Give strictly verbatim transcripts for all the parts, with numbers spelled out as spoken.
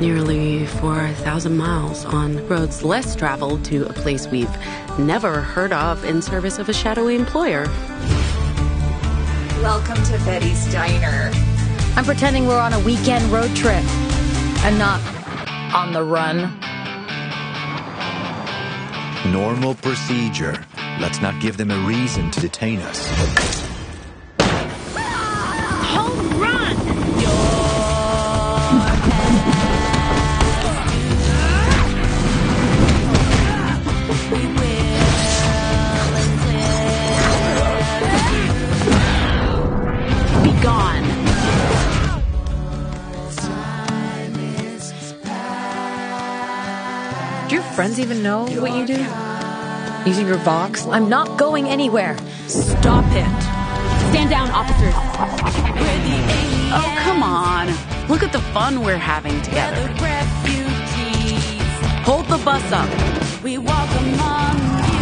nearly four thousand miles on roads less traveled to a place we've never heard of in service of a shadowy employer. Welcome to Betty's Diner. I'm pretending we're on a weekend road trip and not on the run. Normal procedure. Let's not give them a reason to detain us. Home run! We will be gone. Do your friends even know what you do? Using your box? I'm not going anywhere. Stop it. Stand down, officers. Oh, come on. Look at the fun we're having together. Hold the bus up.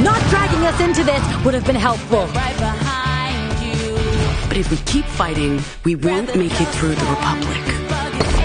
Not dragging us into this would have been helpful. But if we keep fighting, we won't make it through the Republic.